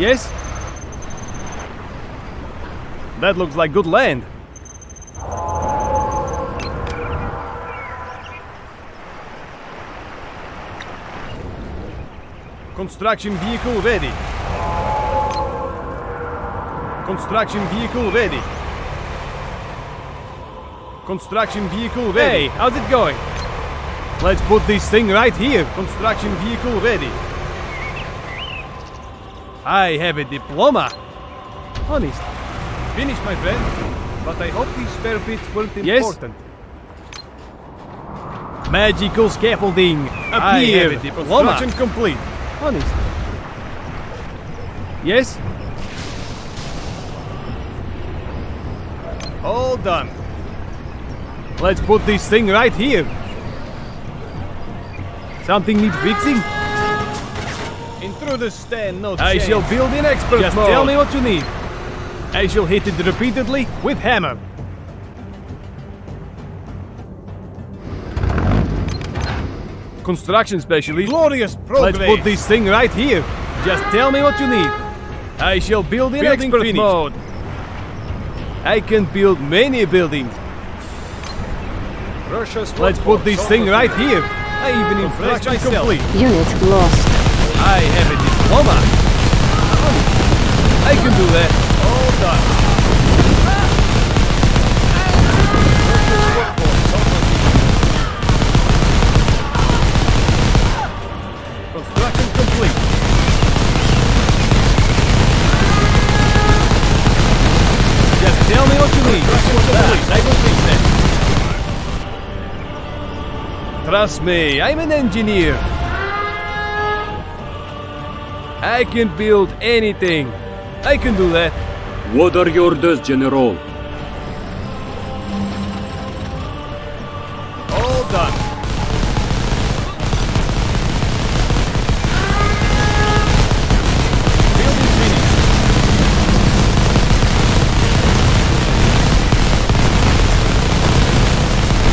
Yes? That looks like good land. Construction vehicle ready. Construction vehicle ready. Construction vehicle ready. Hey, how's it going? Let's put this thing right here. Construction vehicle ready. I have a diploma. Honest. Finished, my friend. But I hope these spare bits weren't important. Yes? Magical scaffolding. I have a diploma. Construction complete. Honest. Yes? All done. Let's put this thing right here. Something needs fixing? Intruders stand no chance. I shall build in expert mode. Just tell me what you need. I shall hit it repeatedly with hammer. Construction specialist. Glorious progress. Let's put this thing right here. Just tell me what you need. I shall build in expert mode. I can build many buildings. Let's put this thing right here. I even impressed myself. Unit lost. I have a diploma. I can do that. All done. Construction complete. Just tell me what you need. I will fix that. Trust me, I'm an engineer. I can build anything. I can do that. What are your orders, General? All done. Building finished.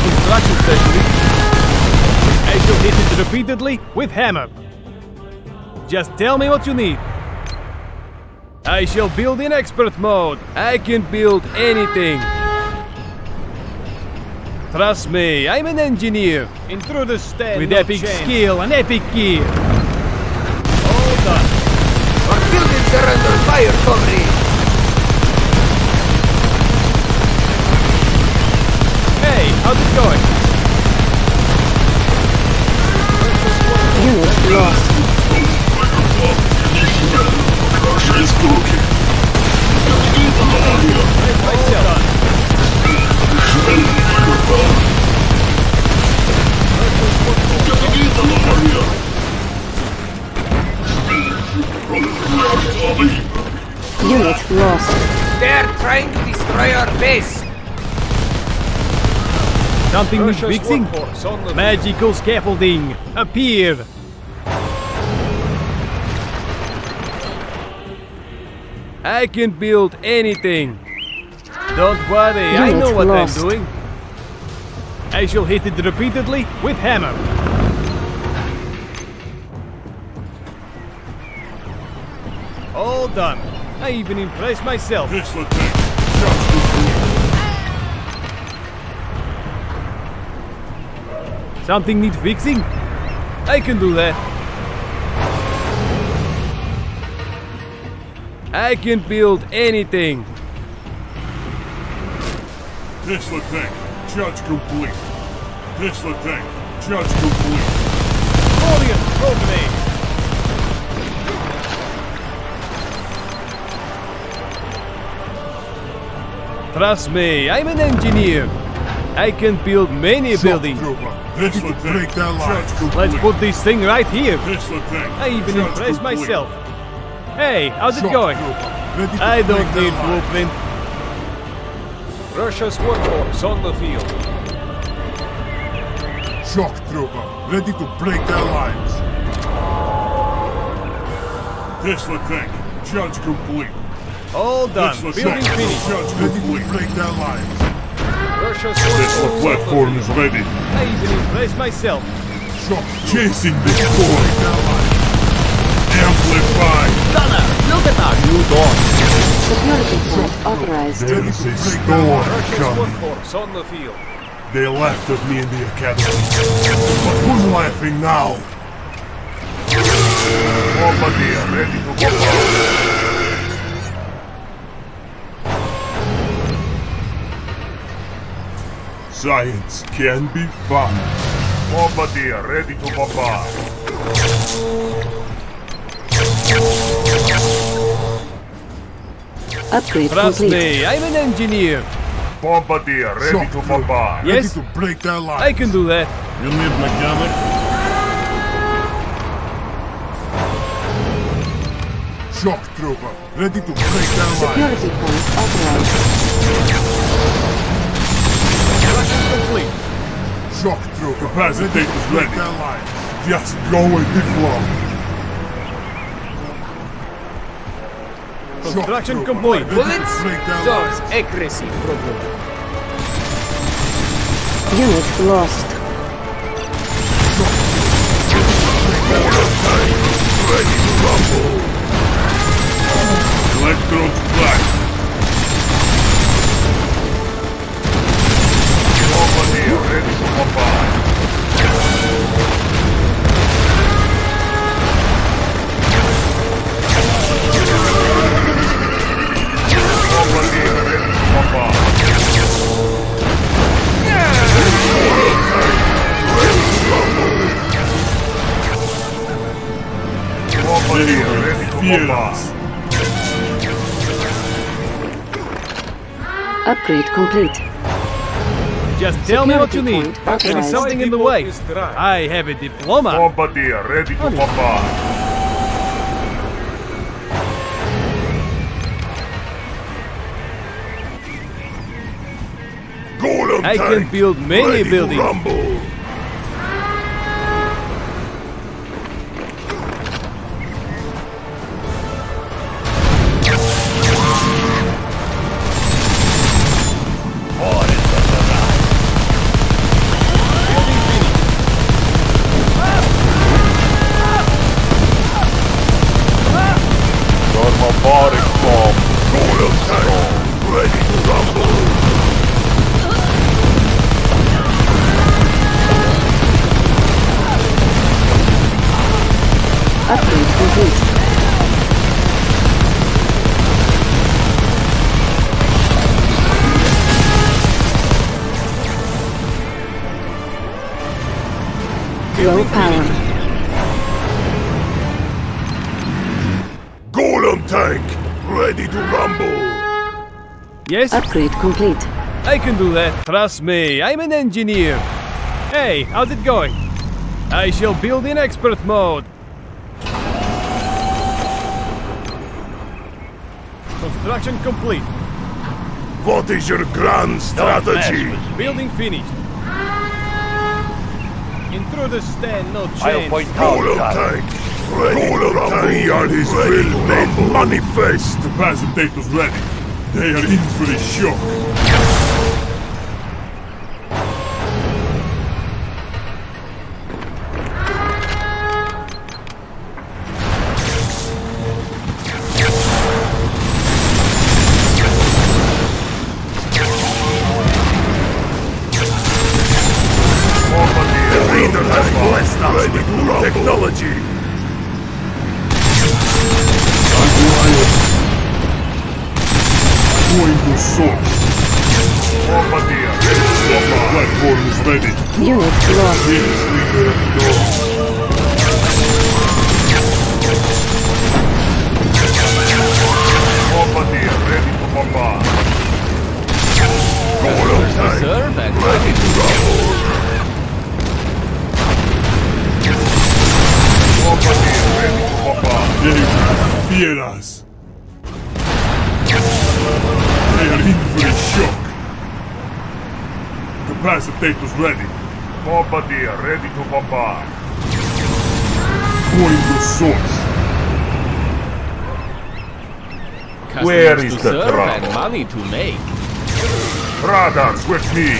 Construction specialist. I shall hit it repeatedly with hammer. Just tell me what you need. I shall build in expert mode. I can build anything. Trust me, I'm an engineer. Intruders stand with epic skill and epic gear. All done. Our building surrender fire coverage. Hey, how's it going? Lost. Unit lost. They are trying to destroy our base. Something is fixing. Magical scaffolding. Appear. I can build anything. Don't worry, I know what I'm doing. I shall hit it repeatedly with hammer. All done. I even impressed myself. Something needs fixing? I can do that. I can build anything. Tesla tank, charge complete. Tesla tank, charge complete. Glorious promenade. Trust me, I'm an engineer. I can build many buildings. Tesla tank, charge complete. Let's put this thing right here. Tesla tank, I even impressed myself. Hey, how's it going? I don't need blueprint. Russia's workforce on the field. Shock Trooper, ready to break their lines. Tesla tank, charge complete. All done. Tesla building finished. Charge complete. Ready to break their lines. Russia's Tesla platform is ready. I even embrace myself. Shock chasing this boy. Amplified. Thunder! Look at our new door. Security check authorized. There is a storm coming. On the field. They laughed at me in the academy. But who's laughing now? Bombardier ready to go out. Science can be fun. Bombardier ready to pop out. Upgrade Trust complete. Me, I'm an engineer. Bombardier ready to bombard. Yes, ready to break their lines. I can do that. You need mechanic. Shock Trooper ready to break their lines. Security point authorized. Russian complete. Shock Trooper capacitators ready. Their lines. Just go and deploy. Construction complete. Bullets? Source accuracy problem. Unit lost. Golem tanks ready to rumble. Electrons black. Company ready to bombard. Upgrade complete. Just tell me what you need. There is something in the way. I have a diploma. Bombardier ready to bombard. I can build many buildings. Low power. Golem tank ready to rumble. Yes. Upgrade complete. I can do that. Trust me, I'm an engineer. Hey, how's it going? I shall build in expert mode. Construction complete. What is your grand strategy? Building finished. Intruders stand no chance. Golem tank! Golem tank! We are his real men! Manifest! Capacitators ready! They are in for a shock! Capacitators ready. Bombardier ready to bombard. Going to source. Customers where is the truck? Money to make. Radars with me.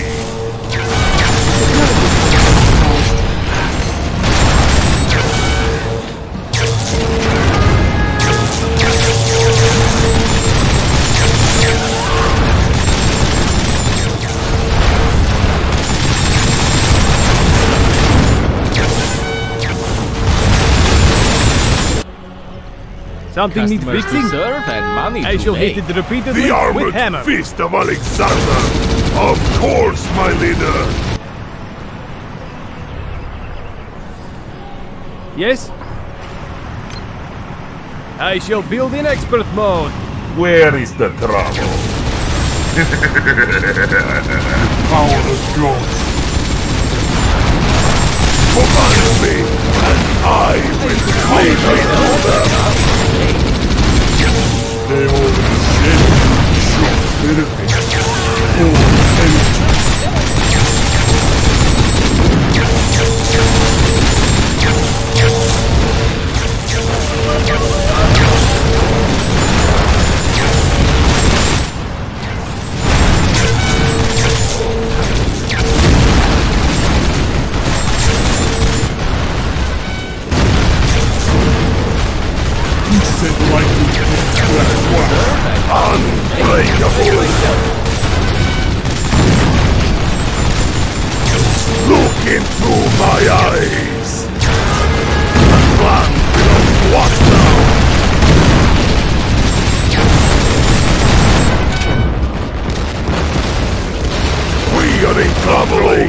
Something needs fixing. I shall hit it repeatedly with hammer. The armored fist of Alexander. Of course, my leader. Yes. I shall build in expert mode. Where is the trouble? Power of drones. Command me, and I will conquer them. They always said short therapy, full energy.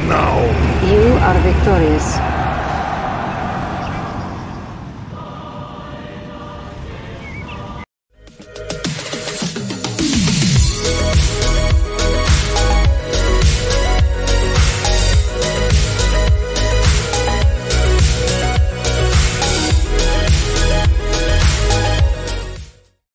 Now. You are victorious.